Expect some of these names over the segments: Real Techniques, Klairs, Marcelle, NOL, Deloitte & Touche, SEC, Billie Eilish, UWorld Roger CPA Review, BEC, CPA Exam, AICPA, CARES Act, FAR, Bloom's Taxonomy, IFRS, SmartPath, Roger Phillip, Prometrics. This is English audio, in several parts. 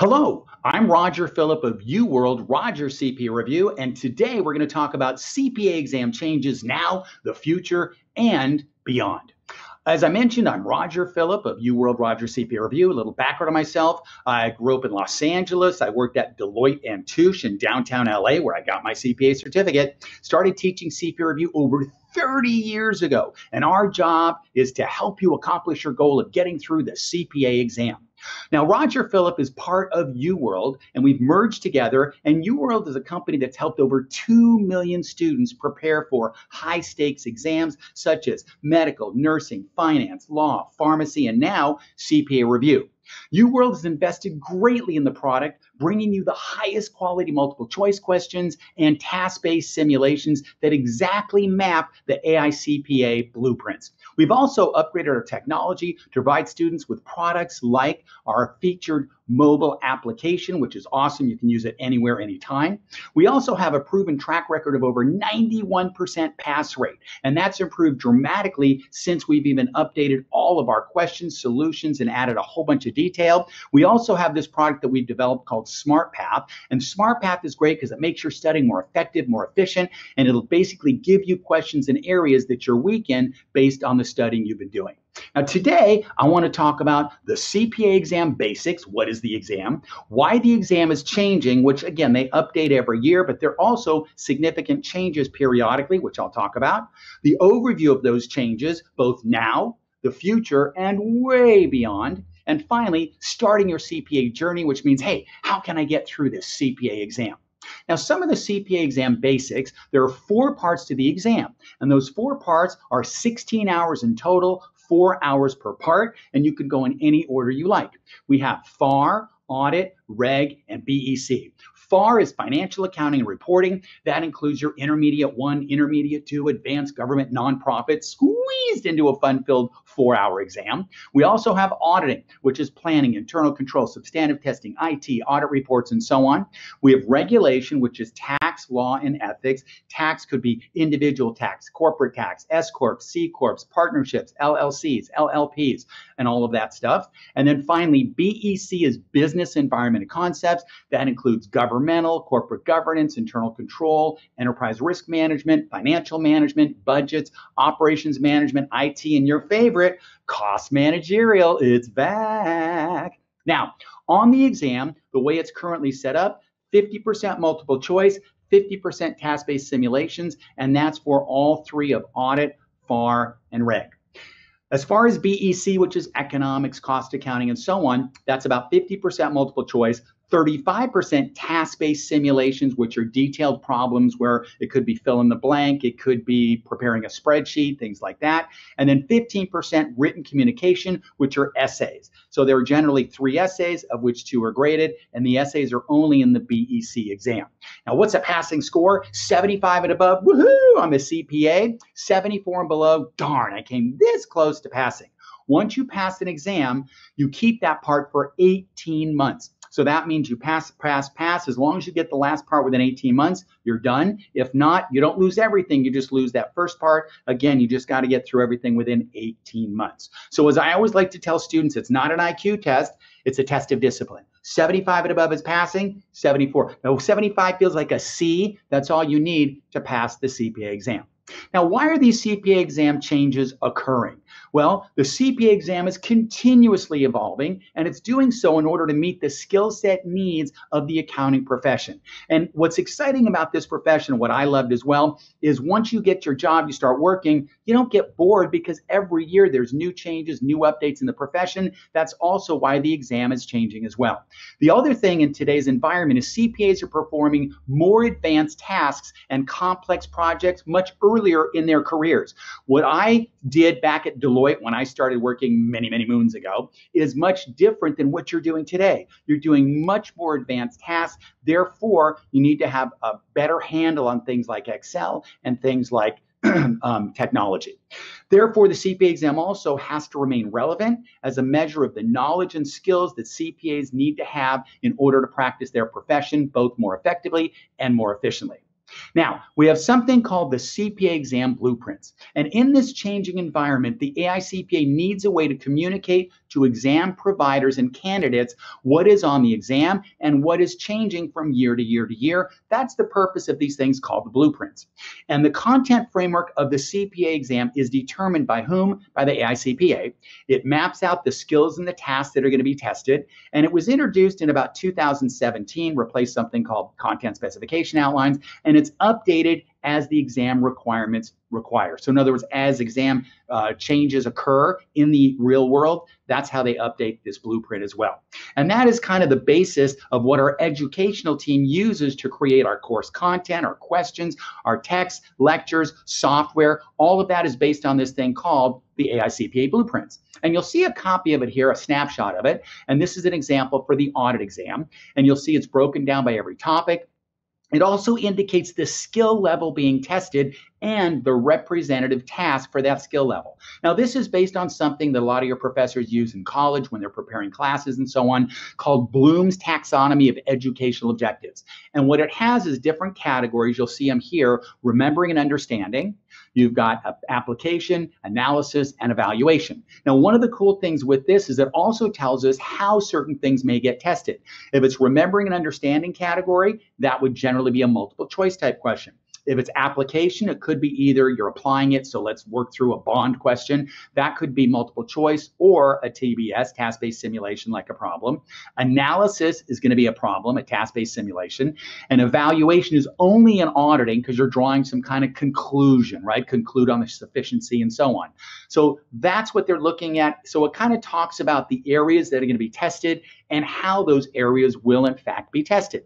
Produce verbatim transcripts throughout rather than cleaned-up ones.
Hello, I'm Roger Phillip of UWorld Roger C P A Review, and today we're going to talk about C P A exam changes now, the future, and beyond. As I mentioned, I'm Roger Phillip of UWorld Roger C P A Review. A little background on myself. I grew up in Los Angeles. I worked at Deloitte and Touche in downtown L A, where I got my C P A certificate. Started teaching C P A Review over thirty years ago. And our job is to help you accomplish your goal of getting through the C P A exam. Now, Roger Phillip is part of UWorld, and we've merged together, and UWorld is a company that's helped over two million students prepare for high-stakes exams such as medical, nursing, finance, law, pharmacy, and now C P A Review. UWorld has invested greatly in the product, bringing you the highest quality multiple choice questions and task-based simulations that exactly map the A I C P A blueprints. We've also upgraded our technology to provide students with products like our featured mobile application, which is awesome. You can use it anywhere, anytime. We also have a proven track record of over ninety-one percent pass rate, and that's improved dramatically since we've even updated all of our questions, solutions, and added a whole bunch of detail. We also have this product that we've developed called SmartPath, and SmartPath is great because it makes your studying more effective, more efficient, and it'll basically give you questions in areas that you're weak in based on the studying you've been doing. Now today, I want to talk about the C P A exam basics. What is the exam? Why the exam is changing, which again, they update every year, but there are also significant changes periodically, which I'll talk about. The overview of those changes, both now, the future, and way beyond. And finally, starting your C P A journey, which means, hey, how can I get through this C P A exam? Now, some of the C P A exam basics, there are four parts to the exam, and those four parts are sixteen hours in total, four hours per part, and you can go in any order you like. We have F A R, Audit, Reg, and B E C. F A R is Financial Accounting and Reporting. That includes your Intermediate one, Intermediate two, Advanced Government, Nonprofit, squeezed into a fun-filled four-hour exam. We also have Auditing, which is Planning, Internal Control, Substantive Testing, I T, Audit Reports, and so on. We have Regulation, which is Tax, Law, and Ethics. Tax could be individual tax, corporate tax, S corps, C corps, partnerships, L L Cs, L L Ps, and all of that stuff. And then finally, B E C is Business Environment and Concepts. That includes Government, Governmental, corporate governance, internal control, enterprise risk management, financial management, budgets, operations management, I T, and your favorite, cost managerial. It's back. Now, on the exam, the way it's currently set up, fifty percent multiple choice, fifty percent task-based simulations, and that's for all three of Audit, F A R, and Reg. As far as B E C, which is economics, cost accounting, and so on, that's about fifty percent multiple choice, thirty-five percent task-based simulations, which are detailed problems where it could be fill in the blank, it could be preparing a spreadsheet, things like that. And then fifteen percent written communication, which are essays. So there are generally three essays, of which two are graded, and the essays are only in the B E C exam. Now, what's a passing score? seventy-five and above, woohoo, I'm a C P A. seventy-four and below, darn, I came this close to passing. Once you pass an exam, you keep that part for eighteen months. So that means you pass, pass, pass. As long as you get the last part within eighteen months, you're done. If not, you don't lose everything. You just lose that first part. Again, you just got to get through everything within eighteen months. So as I always like to tell students, it's not an I Q test. It's a test of discipline. seventy-five and above is passing, seventy-four. Now, seventy-five feels like a C. That's all you need to pass the C P A exam. Now, why are these C P A exam changes occurring? Well, the C P A exam is continuously evolving, and it's doing so in order to meet the skill set needs of the accounting profession. And what's exciting about this profession, what I loved as well, is once you get your job, you start working, you don't get bored because every year there's new changes, new updates in the profession. That's also why the exam is changing as well. The other thing in today's environment is C P As are performing more advanced tasks and complex projects much earlier earlier in their careers. What I did back at Deloitte when I started working many, many moons ago is much different than what you're doing today. You're doing much more advanced tasks. Therefore, you need to have a better handle on things like Excel and things like um, technology. Therefore, the C P A exam also has to remain relevant as a measure of the knowledge and skills that C P As need to have in order to practice their profession, both more effectively and more efficiently. Now, we have something called the C P A exam blueprints. And in this changing environment, the A I C P A needs a way to communicate to exam providers and candidates what is on the exam and what is changing from year to year to year. That's the purpose of these things called the blueprints. And the content framework of the C P A exam is determined by whom? By the A I C P A. It maps out the skills and the tasks that are going to be tested, and it was introduced in about two thousand seventeen, replaced something called content specification outlines, and it's updated as the exam requirements require. So in other words, as exam uh, changes occur in the real world, that's how they update this blueprint as well. And that is kind of the basis of what our educational team uses to create our course content, our questions, our texts, lectures, software. All of that is based on this thing called the A I C P A blueprints. And you'll see a copy of it here, a snapshot of it. And this is an example for the audit exam. And you'll see it's broken down by every topic. It also indicates the skill level being tested and the representative task for that skill level. Now, this is based on something that a lot of your professors use in college when they're preparing classes and so on, called Bloom's Taxonomy of Educational Objectives. And what it has is different categories. You'll see them here: remembering and understanding. You've got application, analysis, and evaluation. Now, one of the cool things with this is it also tells us how certain things may get tested. If it's remembering and understanding category, that would generally be a multiple choice type question. If it's application, it could be either you're applying it, so let's work through a bond question. That could be multiple choice or a T B S, task-based simulation, like a problem. Analysis is going to be a problem, a task-based simulation. And evaluation is only in auditing because you're drawing some kind of conclusion, right? Conclude on the sufficiency and so on. So that's what they're looking at. So it kind of talks about the areas that are going to be tested and how those areas will, in fact, be tested.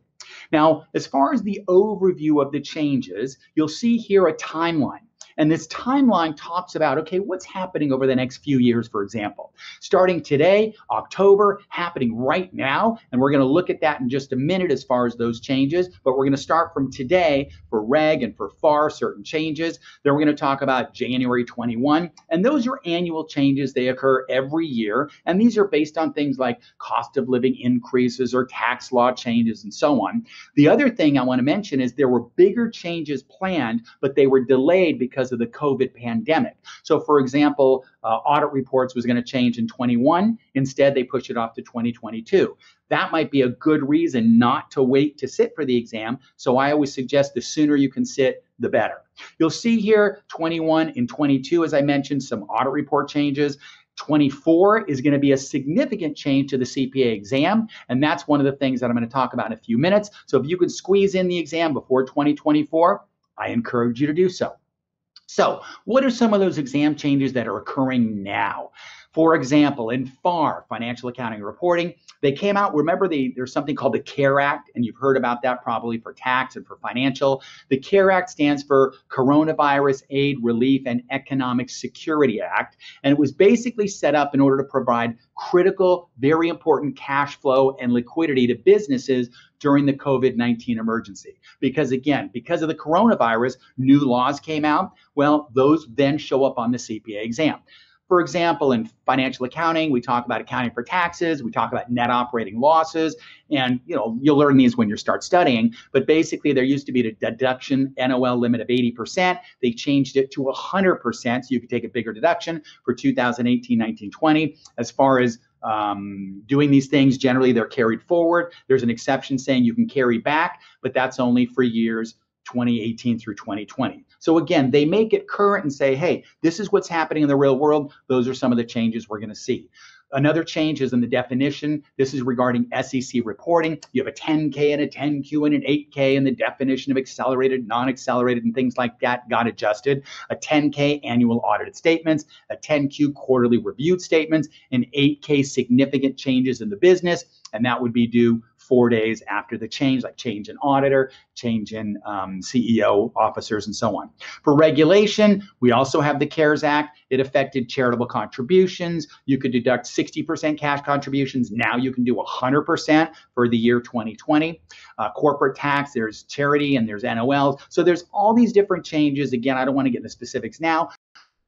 Now, as far as the overview of the changes, you'll see here a timeline. And this timeline talks about, okay, what's happening over the next few years, for example. Starting today, October, happening right now, and we're going to look at that in just a minute as far as those changes, but we're going to start from today for reg and for F A R, certain changes. Then we're going to talk about January twenty-one, and those are annual changes. They occur every year, and these are based on things like cost of living increases or tax law changes and so on. The other thing I want to mention is there were bigger changes planned, but they were delayed because of the COVID pandemic. So for example, uh, audit reports was going to change in twenty-one. Instead, they pushed it off to twenty twenty-two. That might be a good reason not to wait to sit for the exam. So I always suggest the sooner you can sit, the better. You'll see here twenty-one and twenty-two, as I mentioned, some audit report changes. twenty-four is going to be a significant change to the C P A exam, and that's one of the things that I'm going to talk about in a few minutes. So if you could squeeze in the exam before twenty twenty-four, I encourage you to do so. So what are some of those exam changes that are occurring now? For example, in F A R, Financial Accounting and Reporting, they came out, remember the, there's something called the CARE Act, and you've heard about that probably for tax and for financial. The CARE Act stands for Coronavirus Aid, Relief, and Economic Security Act, and it was basically set up in order to provide critical, very important cash flow and liquidity to businesses during the COVID nineteen emergency. Because again, because of the coronavirus, new laws came out. Well, those then show up on the C P A exam. For example, in financial accounting, we talk about accounting for taxes, we talk about net operating losses, and you know, you'll learn these when you start studying, but basically there used to be a deduction N O L limit of eighty percent. They changed it to one hundred percent, so you could take a bigger deduction for two thousand eighteen, nineteen, twenty. As far as Um, doing these things, generally they're carried forward. There's an exception saying you can carry back, but that's only for years twenty eighteen through twenty twenty. So again, they make it current and say, hey, this is what's happening in the real world. Those are some of the changes we're going to see. Another change is in the definition. This is regarding S E C reporting. You have a ten K and a ten Q and an eight K, and the definition of accelerated, non-accelerated, and things like that got adjusted. A ten K annual audited statements, a ten Q quarterly reviewed statements, and eight K significant changes in the business, and that would be due four days after the change, like change in auditor, change in um, C E O, officers, and so on. For regulation, we also have the CARES Act. It affected charitable contributions. You could deduct sixty percent cash contributions. Now you can do one hundred percent for the year twenty twenty. Uh, corporate tax, there's charity, and there's N O Ls. So there's all these different changes. Again, I don't want to get into specifics now.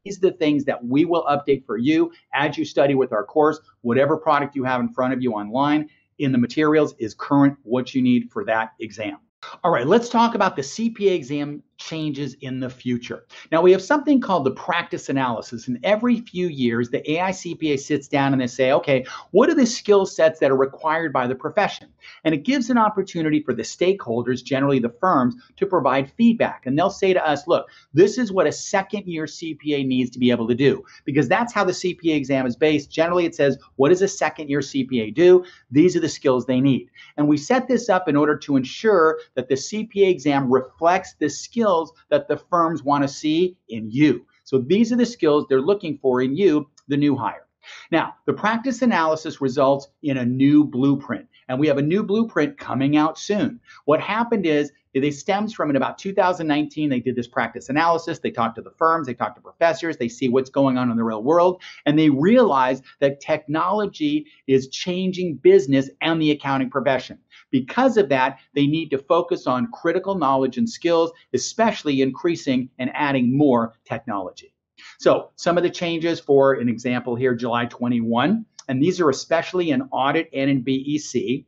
These are the things that we will update for you as you study with our course. Whatever product you have in front of you online in the materials is current, what you need for that exam. All right, let's talk about the C P A exam changes in the future. Now, we have something called the practice analysis, and every few years the A I C P A sits down and they say, okay, what are the skill sets that are required by the profession? And it gives an opportunity for the stakeholders, generally the firms, to provide feedback. And they'll say to us, look, this is what a second year C P A needs to be able to do, because that's how the C P A exam is based. Generally it says, what does a second year C P A do? These are the skills they need. And we set this up in order to ensure that the C P A exam reflects the skills that the firms want to see in you. So these are the skills they're looking for in you, the new hire. Now, the practice analysis results in a new blueprint, and we have a new blueprint coming out soon. What happened is it stems from in about two thousand nineteen, they did this practice analysis. They talked to the firms, they talked to professors, they see what's going on in the real world, and they realize that technology is changing business and the accounting profession. Because of that, they need to focus on critical knowledge and skills, especially increasing and adding more technology. So some of the changes, for an example here, July twenty-first, and these are especially in audit and in B E C.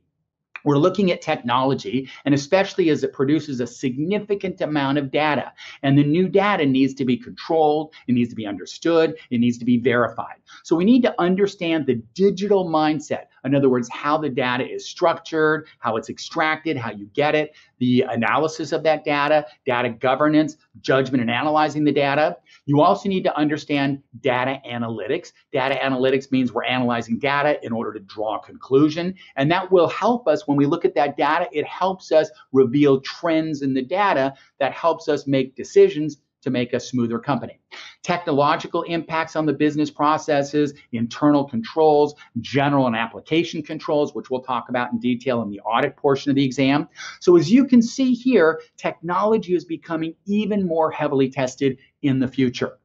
We're looking at technology, and especially as it produces a significant amount of data. And the new data needs to be controlled, it needs to be understood, it needs to be verified. So we need to understand the digital mindset. In other words, how the data is structured, how it's extracted, how you get it, the analysis of that data, data governance, judgment and analyzing the data. You also need to understand data analytics. Data analytics means we're analyzing data in order to draw a conclusion, and that will help us when we look at that data. It helps us reveal trends in the data that helps us make decisions to make a smoother company. Technological impacts on the business processes, internal controls, general and application controls, which we'll talk about in detail in the audit portion of the exam. So as you can see here, technology is becoming even more heavily tested in the future.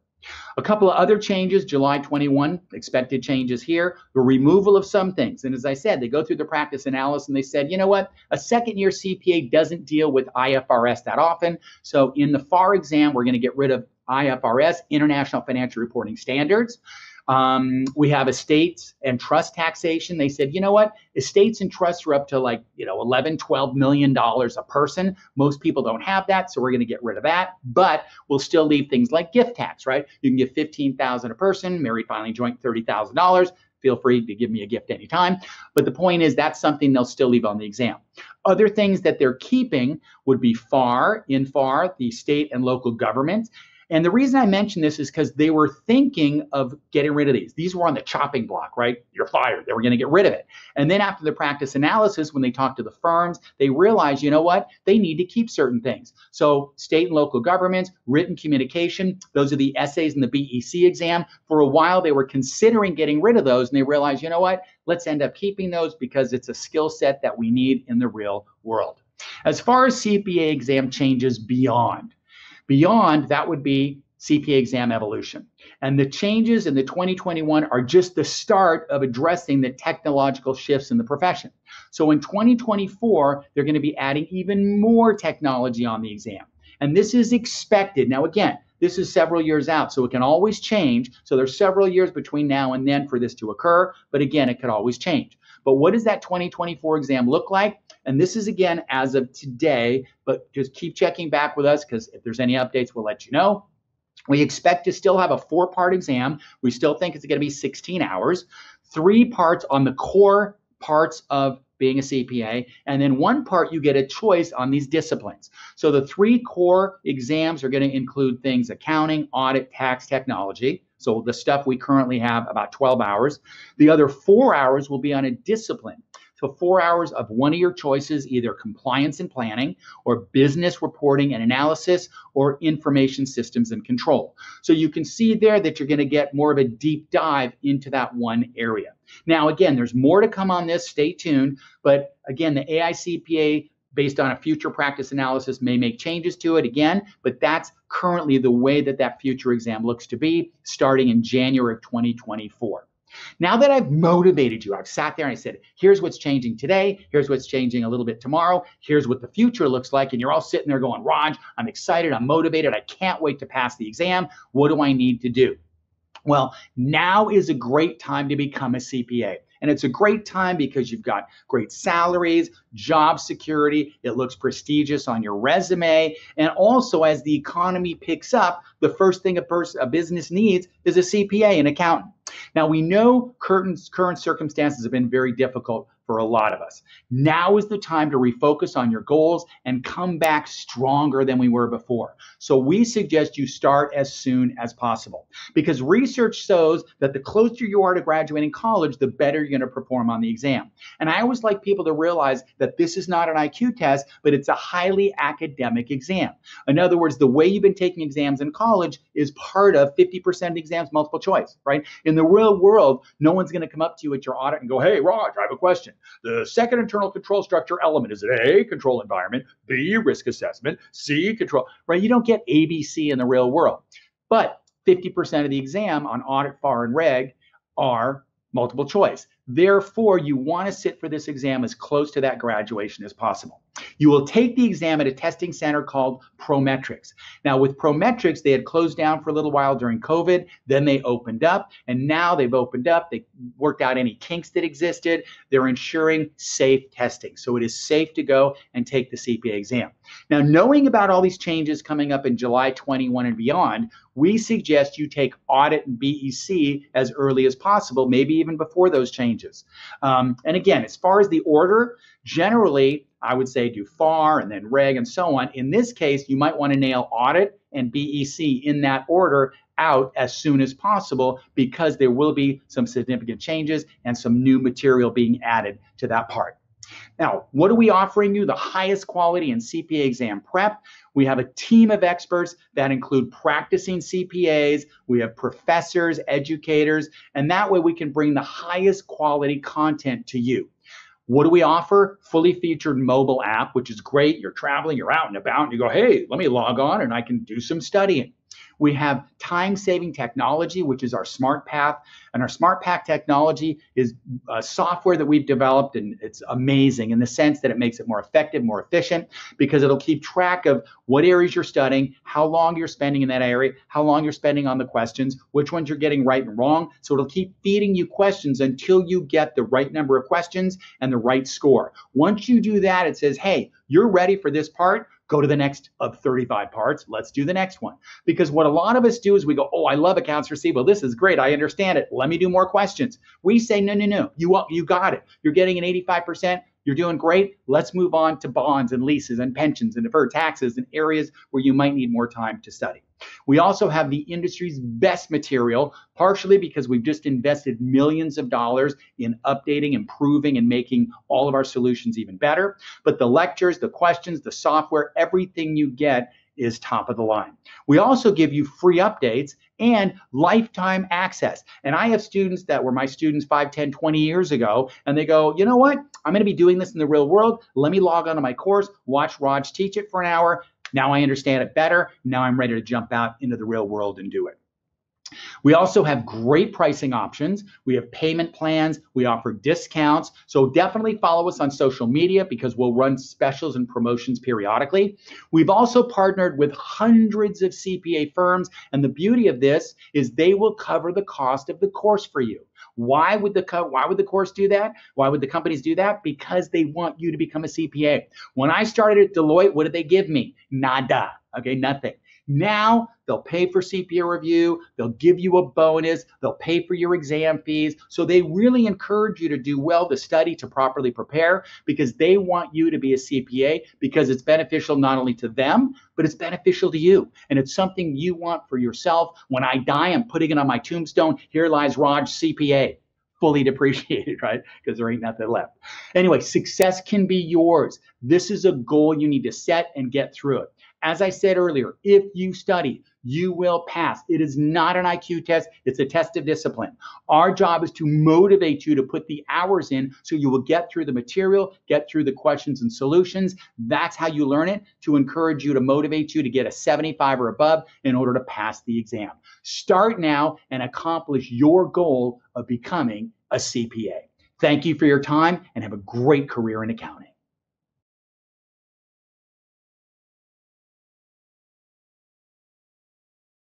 A couple of other changes, July twenty-first, expected changes here, the removal of some things. And as I said, they go through the practice analysis and they said, you know what, a second year C P A doesn't deal with I F R S that often. So in the F A R exam, we're going to get rid of I F R S, International Financial Reporting Standards. Um, we have estates and trust taxation. They said, you know what, estates and trusts are up to like, you know, eleven, twelve million dollars a person. Most people don't have that, so we're going to get rid of that. But we'll still leave things like gift tax, right? You can give fifteen thousand dollars a person, married filing joint, thirty thousand dollars. Feel free to give me a gift anytime. But the point is that's something they'll still leave on the exam. Other things that they're keeping would be F A R, in F A R, the state and local government. And the reason I mention this is because they were thinking of getting rid of these. These were on the chopping block, right? You're fired. They were going to get rid of it. And then after the practice analysis, when they talked to the firms, they realized, you know what? They need to keep certain things. So state and local governments, written communication, those are the essays in the B E C exam. For a while, they were considering getting rid of those, and they realized, you know what? Let's end up keeping those because it's a skill set that we need in the real world. As far as C P A exam changes beyond, Beyond, that would be C P A exam evolution. And the changes in the twenty twenty-one are just the start of addressing the technological shifts in the profession. So in twenty twenty-four, they're going to be adding even more technology on the exam. And this is expected. Now, again, this is several years out, so it can always change. So there's several years between now and then for this to occur. But again, it could always change. But what does that twenty twenty-four exam look like? And this is, again, as of today, but just keep checking back with us because if there's any updates, we'll let you know. We expect to still have a four-part exam. We still think it's going to be sixteen hours, three parts on the core parts of being a C P A, and then one part you get a choice on these disciplines. So the three core exams are going to include things accounting, audit, tax, technology. So the stuff we currently have, about twelve hours. The other four hours will be on a discipline. So four hours of one of your choices, either compliance and planning or business reporting and analysis or information systems and control. So you can see there that you're going to get more of a deep dive into that one area. Now, again, there's more to come on this. Stay tuned. But again, the A I C P A, based on a future practice analysis, may make changes to it again. But that's currently the way that that future exam looks to be starting in January of twenty twenty-four. Now that I've motivated you, I've sat there and I said, here's what's changing today, here's what's changing a little bit tomorrow, here's what the future looks like, and you're all sitting there going, Raj, I'm excited, I'm motivated, I can't wait to pass the exam, what do I need to do? Well, now is a great time to become a C P A. And it's a great time because you've got great salaries, job security. It looks prestigious on your resume. And also, as the economy picks up, the first thing a, pers- a business needs is a C P A, an accountant. Now, we know current, current circumstances have been very difficult for a lot of us. Now is the time to refocus on your goals and come back stronger than we were before. So we suggest you start as soon as possible, because research shows that the closer you are to graduating college, the better you're going to perform on the exam. And I always like people to realize that this is not an I Q test, but it's a highly academic exam. In other words, the way you've been taking exams in college is part of fifty percent exams, multiple choice, right? In the real world, no one's going to come up to you at your audit and go, "Hey, Raj, I have a question. The second internal control structure element is A, control environment, B, risk assessment, C, control," right? You don't get A B C in the real world. But fifty percent of the exam on audit, F A R, and reg are multiple choice. Therefore, you want to sit for this exam as close to that graduation as possible. You will take the exam at a testing center called Prometrics. Now, with Prometrics, they had closed down for a little while during COVID, then they opened up, and now they've opened up. They worked out any kinks that existed. They're ensuring safe testing. So it is safe to go and take the C P A exam. Now, knowing about all these changes coming up in July twenty-first and beyond, we suggest you take audit and B E C as early as possible, maybe even before those changes. Um, and again, as far as the order, generally, I would say do F A R and then reg and so on. In this case, you might want to nail audit and B E C in that order out as soon as possible, because there will be some significant changes and some new material being added to that part. Now, what are we offering you? The highest quality in C P A exam prep. We have a team of experts that include practicing C P As. We have professors, educators, and that way we can bring the highest quality content to you. What do we offer? Fully featured mobile app, which is great. You're traveling, you're out and about, and you go, "Hey, let me log on and I can do some studying." We have time-saving technology, which is our SmartPath. And our SmartPath technology is uh, software that we've developed, and it's amazing in the sense that it makes it more effective, more efficient, because it'll keep track of what areas you're studying, how long you're spending in that area, how long you're spending on the questions, which ones you're getting right and wrong. So it'll keep feeding you questions until you get the right number of questions and the right score. Once you do that, it says, "Hey, you're ready for this part. Go to the next of thirty-five parts. Let's do the next one." Because what a lot of us do is we go, "Oh, I love accounts receivable. This is great. I understand it. Let me do more questions." We say, no, no, no. You, you got it. You're getting an eighty-five percent. You're doing great. Let's move on to bonds and leases and pensions and deferred taxes and areas where you might need more time to study. We also have the industry's best material, partially because we've just invested millions of dollars in updating, improving, and making all of our solutions even better. But the lectures, the questions, the software, everything you get is top of the line. We also give you free updates and lifetime access. And I have students that were my students five, ten, twenty years ago, and they go, "You know what? I'm going to be doing this in the real world. Let me log onto my course, watch Raj teach it for an hour. Now I understand it better. Now I'm ready to jump out into the real world and do it." We also have great pricing options. We have payment plans. We offer discounts. So definitely follow us on social media, because we'll run specials and promotions periodically. We've also partnered with hundreds of C P A firms. And the beauty of this is they will cover the cost of the course for you. Why would the co- why would the course do that? Why would the companies do that? Because they want you to become a C P A. When I started at Deloitte, what did they give me? Nada. Okay, nothing. Now they'll pay for C P A review, they'll give you a bonus, they'll pay for your exam fees. So they really encourage you to do well, to study, to properly prepare, because they want you to be a C P A, because it's beneficial not only to them, but it's beneficial to you. And it's something you want for yourself. When I die, I'm putting it on my tombstone. "Here lies Raj, C P A." Fully depreciated, right? Because there ain't nothing left. Anyway, success can be yours. This is a goal you need to set and get through it. As I said earlier, if you study, you will pass. It is not an I Q test. It's a test of discipline. Our job is to motivate you to put the hours in so you will get through the material, get through the questions and solutions. That's how you learn it, to encourage you, to motivate you to get a seventy-five or above in order to pass the exam. Start now and accomplish your goal of becoming a C P A. Thank you for your time, and have a great career in accounting.